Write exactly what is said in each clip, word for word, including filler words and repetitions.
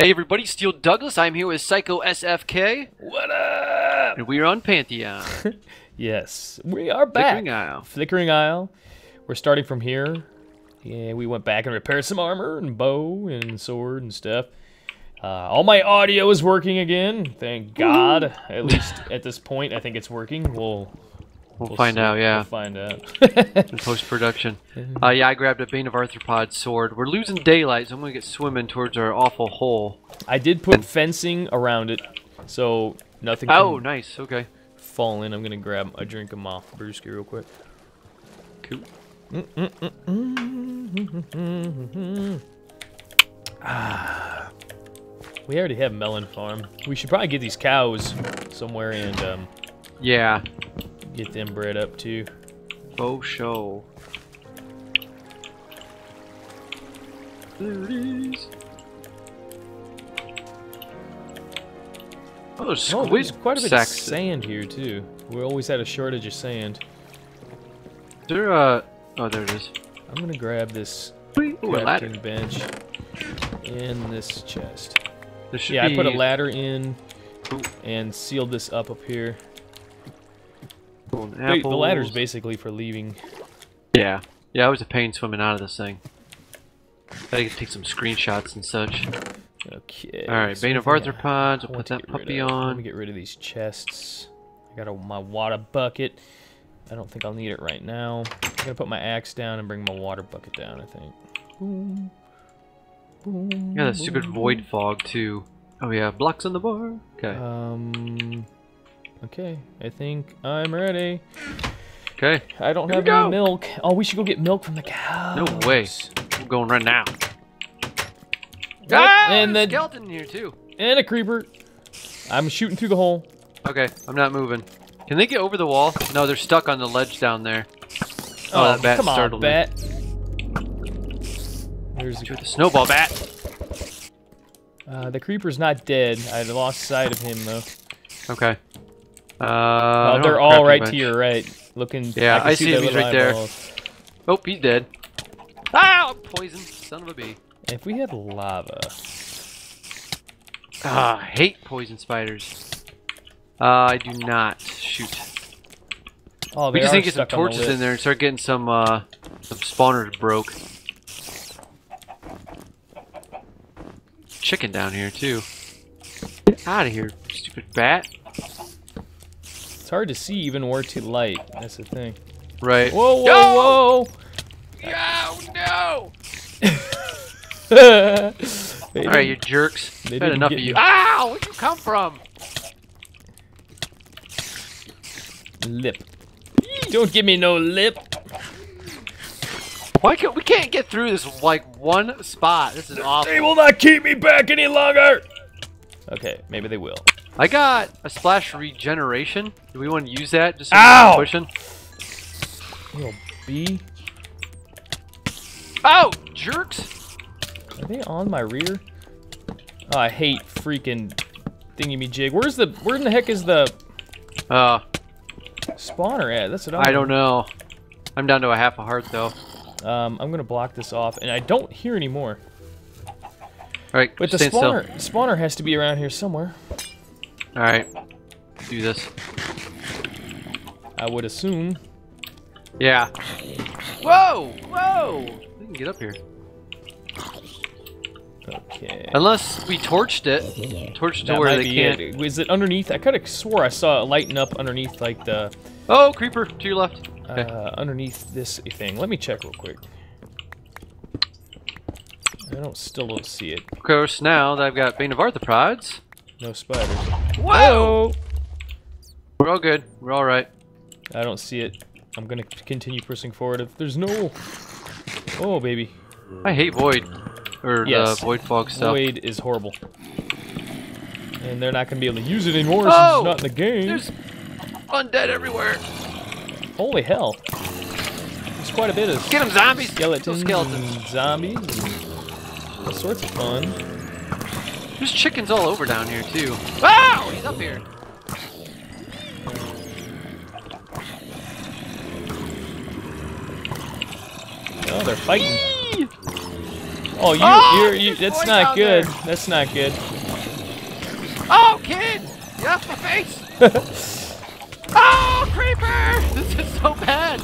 Hey everybody, Steel Douglas. I'm here with Psycho S F K. What up? And we are on Pantheon. Yes, we are back. Flickering Isle. Flickering Isle. We're starting from here. Yeah, we went back and repaired some armor and bow and sword and stuff. Uh, all my audio is working again. Thank God. Ooh. At least at this point, I think it's working. We'll we'll, we'll find see. out. Yeah, we'll find out. In post production. Uh, yeah, I grabbed a Bane of Arthropods sword. We're losing daylight, so I'm gonna get swimming towards our awful hole. I did put fencing around it, so nothing. Oh, can nice. Okay. Fall in. I'm gonna grab a drink of Moth Brewski real quick. Cool. Mm -mm -mm -mm -mm -mm -mm -mm. Ah. We already have Melon Farm. We should probably get these cows somewhere and um, yeah, get them bred up too. Oh, show. There it is. Oh, there's squid oh, there's quite a bit sacks. of sand here too. We always had a shortage of sand. Is there a? Oh, there it is. I'm gonna grab this crafting bench and this chest. Yeah, be... I put a ladder in and sealed this up up here. Wait, the ladder's basically for leaving. Yeah. Yeah, it was a pain swimming out of this thing. I could take some screenshots and such. Okay. Alright, Bane of Arthropods. We'll put that puppy on. Let me get rid of these chests. I got a, my water bucket. I don't think I'll need it right now. I'm going to put my axe down and bring my water bucket down, I think. Boom. Yeah, that stupid void fog too. Oh yeah, blocks on the bar. Okay. Um. Okay, I think I'm ready. Okay. I don't Here have any milk. Oh, we should go get milk from the cows. No way. We're going right now. Yep. Ah, and the skeleton here too. And a creeper. I'm shooting through the hole. Okay, I'm not moving. Can they get over the wall? No, they're stuck on the ledge down there. Oh, oh that bat come startled on, bat. Me. There's a snowball bat. Uh, the creeper's not dead. I lost sight of him though. Okay. Uh, well, they're all right to your right, looking. Yeah, I, can I see, see him. He's right eyeballs. there. Oh, he's dead. Ah, poison, son of a bee. If we had lava. Ah, I hate poison spiders. Uh, I do not shoot. Oh, we just need to get some torches in there and start getting some uh, some spawners broke. Chicken down here too. Get out of here, stupid bat. It's hard to see even where to light. That's the thing. Right. Whoa, whoa, no! whoa! Oh no! All right, you jerks. They didn't enough get of you. Me. Ow! Where'd you come from? Lip. Don't give me no lip. Why can't we can't get through this like one spot? This is awful. They will not keep me back any longer. Okay, maybe they will. I got a splash regeneration. Do we want to use that? Just so Ow! Pushing. Little bee. Oh, jerks! Are they on my rear? Oh, I hate freaking thingy me jig. Where's the? Where in the heck is the? Uh. Spawner at? That's what I'm I don't know. I'm down to a half a heart though. Um, I'm gonna block this off, and I don't hear any more. All right, but the spawner, spawner has to be around here somewhere. All right, do this. I would assume. Yeah. Whoa! Whoa! We can get up here. Okay. Unless we torched it, torched to where they can't. It. Is it underneath? I kind of swore I saw it lighten up underneath, like the. Oh, creeper to your left. Okay. Uh, underneath this thing. Let me check real quick. I don't still don't see it. Of course, now that I've got Bane of Arthropods. No spiders. Whoa! Whoa! We're all good. We're all right. I don't see it. I'm gonna continue pushing forward. If there's no. Oh baby. I hate void or yes. uh, void fog stuff. Void is horrible. And they're not gonna be able to use it anymore oh! since it's not in the game. There's undead everywhere. Holy hell! There's quite a bit of get them zombies, skeletons, skeletons, and zombies, and all sorts of fun. There's chickens all over down here too. Wow, he's up here. Oh, they're fighting. Eee! Oh, you, oh, you're, you, that's not good. There. That's not good. Oh, kid! Get off my face! Oh, creeper! This is so bad.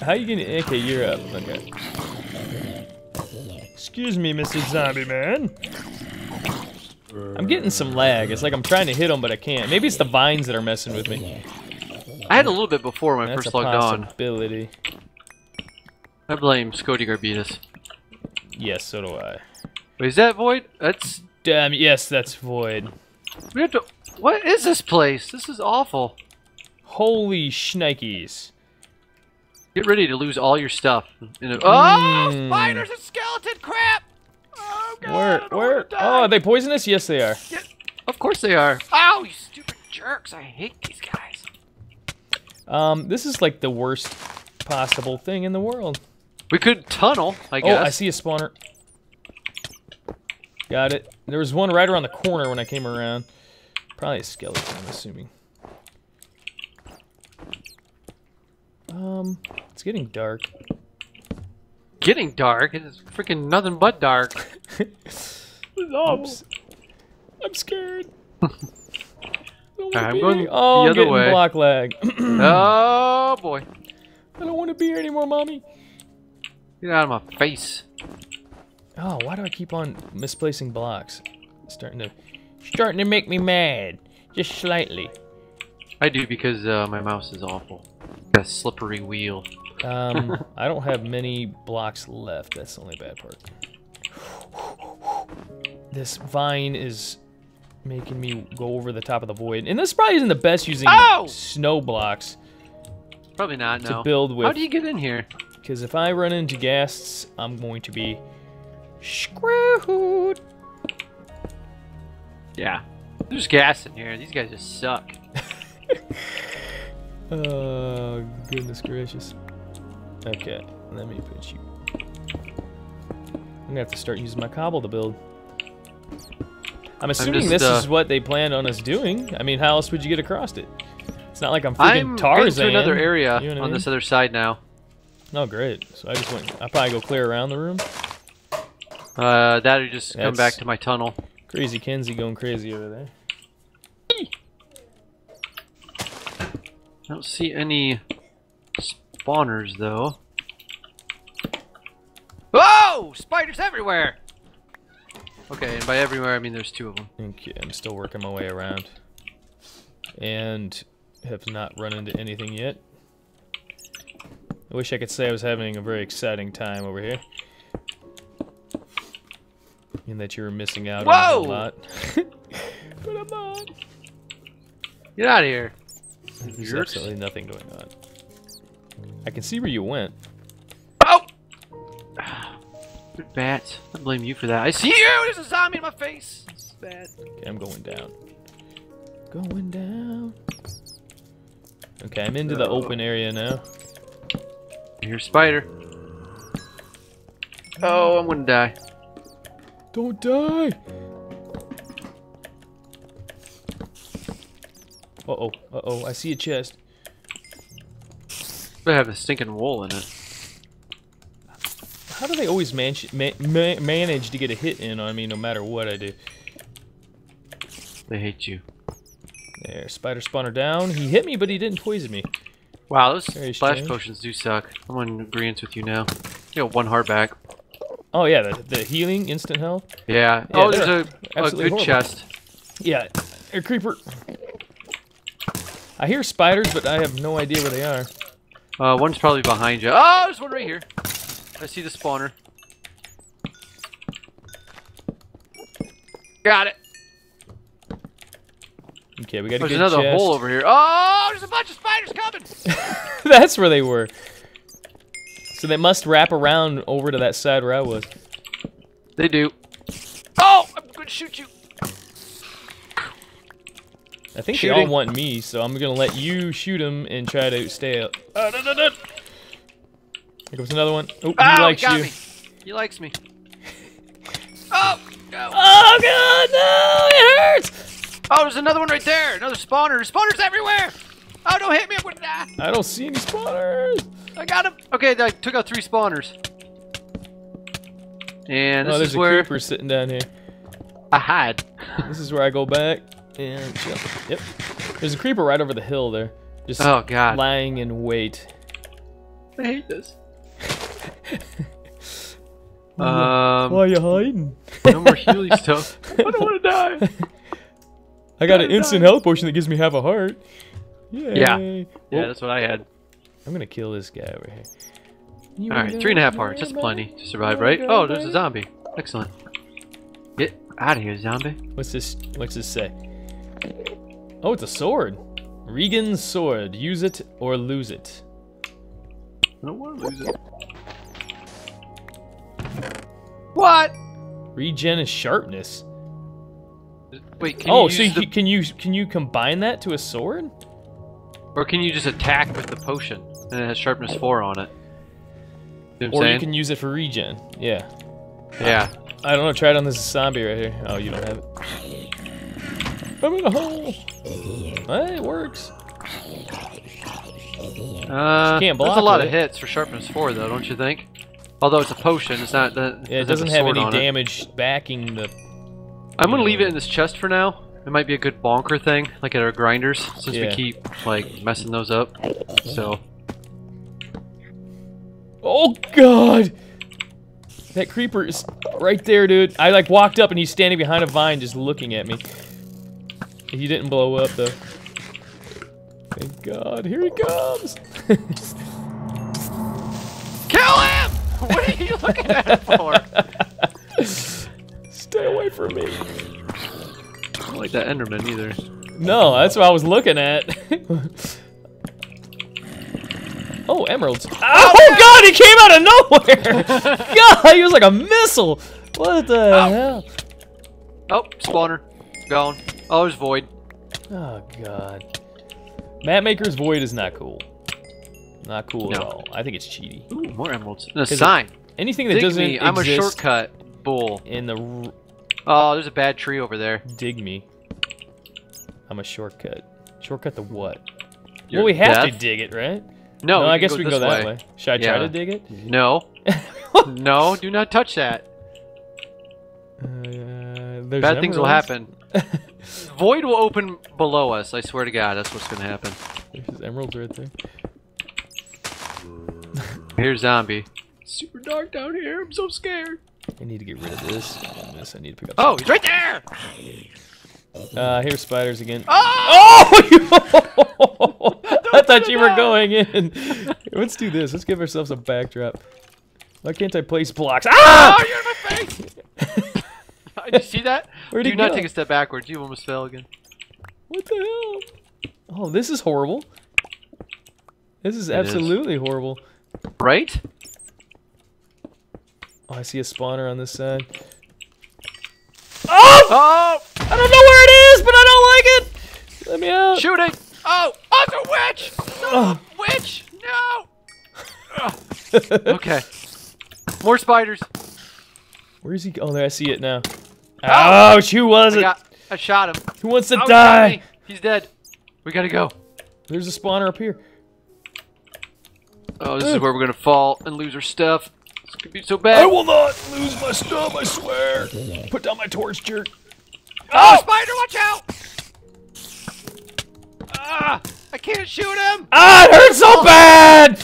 How you gonna? Okay, you're up. Okay. Excuse me, Mister Zombie Man. I'm getting some lag. It's like I'm trying to hit him, but I can't. Maybe it's the vines that are messing with me. I had a little bit before when I first logged on. That's a possibility. I blame Scotty Garbutus. Yes, so do I. Wait, is that void? That's... Damn, yes, that's void. We have to... What is this place? This is awful. Holy shnikes. Get ready to lose all your stuff. In a... Oh, mm. spiders and skeleton crap! Oh, God, where, where? Oh, are they poisonous? Yes, they are. Yeah, of course they are. Oh, you stupid jerks. I hate these guys. Um, this is like the worst possible thing in the world. We could tunnel, I guess. Oh, I see a spawner. Got it. There was one right around the corner when I came around. Probably a skeleton, I'm assuming. Um, it's getting dark. Getting dark? It's freaking nothing but dark. Oops. I'm scared. I'm going oh, the I'm other way. Block lag. Oh boy. I don't want to be here anymore, mommy. Get out of my face. Oh, why do I keep on misplacing blocks? It's starting to, starting to make me mad, just slightly. I do because uh, my mouse is awful. That slippery wheel. Um, I don't have many blocks left. That's the only bad part. This vine is making me go over the top of the void, and this probably isn't the best using oh! snow blocks. Probably not. To no. build with. How do you get in here? Because if I run into ghasts, I'm going to be screwed. Yeah, there's ghast in here. These guys just suck. Oh goodness gracious. Okay, let me put you. I'm gonna have to start using my cobble to build. I'm assuming I'm just, this uh, is what they planned on us doing. I mean, how else would you get across it? It's not like I'm freaking Tarzan. I'm into another area you know on I mean? This other side now. Oh, great. So I just went... I probably go clear around the room. Uh, that'll just That's come back to my tunnel. Crazy Kenzie going crazy over there. I don't see any spawners, though. Whoa! Spiders everywhere! Okay, and by everywhere I mean there's two of them. Okay, I'm still working my way around. And have not run into anything yet. I wish I could say I was having a very exciting time over here. And that you were missing out Whoa! On a lot. But I'm not. Get out of here. There's Jerks. Absolutely nothing going on. I can see where you went. Oh! Bats. I blame you for that. I see you! There's a zombie in my face! This is bad. Okay, I'm going down. Going down. Okay, I'm into the open area now. Here's spider. Oh, I'm gonna die. Don't die! Uh-oh, uh-oh, I see a chest. They have a stinking wool in it. How do they always man man man manage to get a hit in on me no matter what I do? They hate you. There, spider spawner down. He hit me, but he didn't poison me. Wow, those Very splash strange. Potions do suck. I'm in agreement with you now. You know, one heart back. Oh, yeah, the, the healing, instant health. Yeah. yeah oh, there's a, a good horrible. Chest. Yeah, a creeper. I hear spiders, but I have no idea where they are. Uh, one's probably behind you. Oh, there's one right here. I see the spawner. Got it. Okay, we got to get another chest. Hole over here. Oh, there's a bunch of spiders coming. That's where they were. So they must wrap around over to that side where I was. They do. Oh, I'm going to shoot you. I think Shooting. They all want me, so I'm going to let you shoot them and try to stay up. Uh, no, no, no. Here comes another one. Oh, he oh, likes got you. Me. He likes me. Oh, no. Oh, God, no, it hurts. Oh, there's another one right there. Another spawner. There's spawners everywhere. Oh, don't hit me. I'm going to die. I don't see any spawners. I got him. Okay, I took out three spawners. And this oh, there's is a where creeper sitting down here. I hide. This is where I go back and yep. yep. There's a creeper right over the hill there. Just oh, God. lying in wait. I hate this. Um, Why are you hiding? No more healing stuff. I don't want to die. I got I an instant die. health potion that gives me half a heart. Yay. Yeah. Well, yeah, that's what I had. I'm gonna kill this guy over here. You All right, three and a half hearts. That's plenty to survive, right? Oh, there's a zombie. Excellent. Get out of here, zombie. What's this? What's this say? Oh, it's a sword. Regen's sword. Use it or lose it. I don't want to lose it. What? Regen is sharpness. Wait. Can oh, you so use you, the... can you can you combine that to a sword? Or can you just attack with the potion and it has sharpness four on it? You know or saying? you can use it for regen. Yeah. Yeah. I don't know. Try it on this zombie right here. Oh, you don't have it. I'm in a hole. Well, it works. Uh, can't block that's a lot it. of hits for sharpness four, though, don't you think? Although it's a potion, it's not. Uh, yeah, it doesn't have any damage it. backing the. I'm gonna know. leave it in this chest for now. It might be a good bonker thing, like at our grinders, since yeah. we keep like messing those up. So. Oh God! That creeper is right there, dude. I like walked up and he's standing behind a vine, just looking at me. He didn't blow up though. Thank God! Here he comes! Kill him! What are you looking at it for? Stay away from me. I don't like that Enderman either. No, that's what I was looking at. Oh, emeralds. Oh, oh God, he came out of nowhere! God, he was like a missile! What the Ow. hell? Oh, spawner. Gone. Oh, there's void. Oh, God. Mapmaker's void is not cool. Not cool no. at all. I think it's cheaty. Ooh, more emeralds. A sign. It, anything that dig doesn't me. I'm exist a shortcut bull. In the. R oh, there's a bad tree over there. Dig me. I'm a shortcut. Shortcut to what? Your well, we have death? to dig it, right? No. No, I guess we can go that way. way. Should I yeah. try to dig it? No. No, do not touch that. Uh, bad things will happen. Void will open below us. I swear to God, that's what's gonna happen. There's emeralds right there. Here's zombie. It's super dark down here. I'm so scared. I need to get rid of this. And this I need to pick up. Oh, he's right there. Uh, here's spiders again. Oh! oh! I thought you were out. going in. Let's do this. Let's give ourselves a backdrop. Why can't I place blocks? Ah! Oh, you're in my face! Did you see that? Where'd do not go? Take a step backwards. You almost fell again. What the hell? Oh, this is horrible. This is it absolutely is. horrible. Right? Oh, I see a spawner on this side. Oh! Oh! I don't know where it is, but I don't like it! Let me out. Shooting! Oh! Oh, it's a witch! No! Oh. Witch! No! Okay. More spiders. Where is he? Oh, there, I see it now. Oh. Ouch! Who was I it? Got, I shot him. Who wants to oh, die? He's dead. We gotta go. There's a spawner up here. Oh, this is where we're gonna fall and lose our stuff. This could be so bad. I will not lose my stuff, I swear. Put down my torch, jerk. Oh, oh spider, watch out! Ah, I can't shoot him. Ah, it hurts so bad.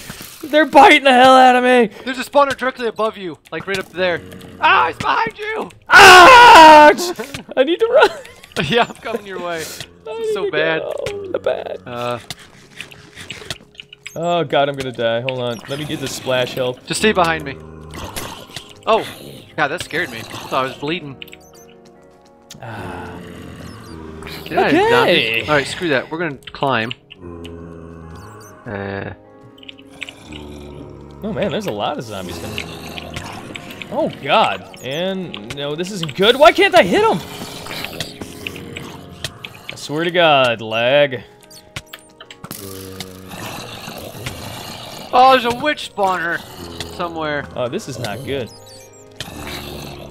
They're biting the hell out of me. There's a spawner directly above you, like right up there. Ah, it's behind you. Ah! I need to run. Yeah, I'm coming your way. This is so bad. So bad. Uh. Oh God, I'm gonna die. Hold on. Let me get the splash health. Just stay behind me. Oh, God, that scared me. I thought I was bleeding. Ah. Okay. All right, screw that. We're gonna climb. Uh. Oh man, there's a lot of zombies coming. Oh God. And no, this isn't good. Why can't I hit him? I swear to God, lag. Oh, there's a witch spawner somewhere. Oh, this is not good.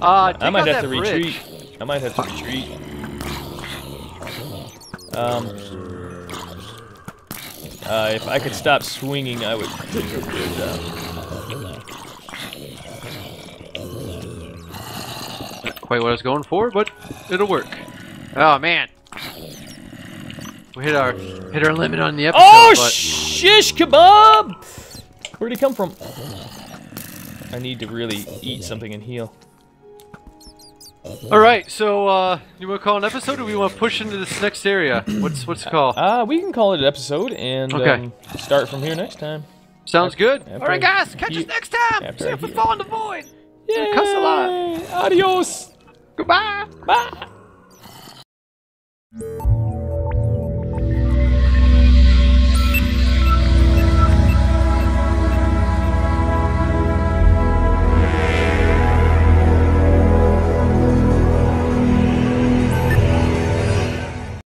Uh, I might have to retreat. Bridge. I might have to retreat. Um, uh, if I could stop swinging, I would. quite what I was going for, but it'll work. Oh man, we hit our hit our limit on the episode. Oh but... shish kebab! Where'd he come from? I need to really eat something and heal. All right, so uh, you want to call an episode, or we want to push into this next area? What's what's the call? Uh, we can call it an episode and okay. um, start from here next time. Sounds after, good. All right, guys, catch us next time. See if we fall in the void. Yeah, cuss a lot. Adios. Goodbye. Bye.